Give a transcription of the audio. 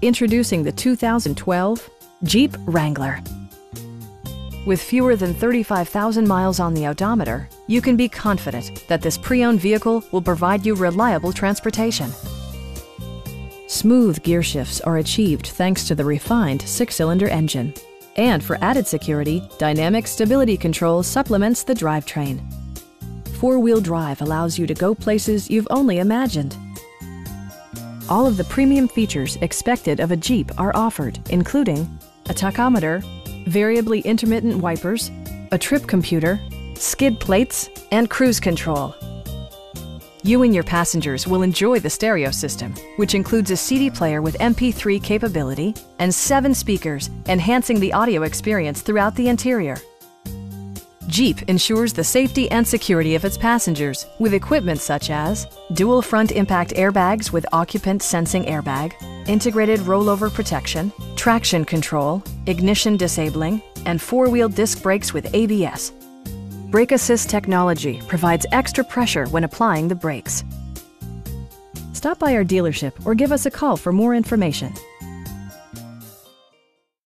Introducing the 2012 Jeep Wrangler. With fewer than 35,000 miles on the odometer, you can be confident that this pre-owned vehicle will provide you reliable transportation. Smooth gear shifts are achieved thanks to the refined six-cylinder engine. And for added security, Dynamic Stability Control supplements the drivetrain. Four-wheel drive allows you to go places you've only imagined. All of the premium features expected of a Jeep are offered, including a tachometer, variably intermittent wipers, a trip computer, skid plates, and cruise control. You and your passengers will enjoy the stereo system, which includes a CD player with MP3 capability and 7 speakers, enhancing the audio experience throughout the interior. Jeep ensures the safety and security of its passengers with equipment such as dual front impact airbags with occupant sensing airbag, integrated rollover protection, traction control, ignition disabling, and four-wheel disc brakes with ABS. Brake assist technology provides extra pressure when applying the brakes. Stop by our dealership or give us a call for more information.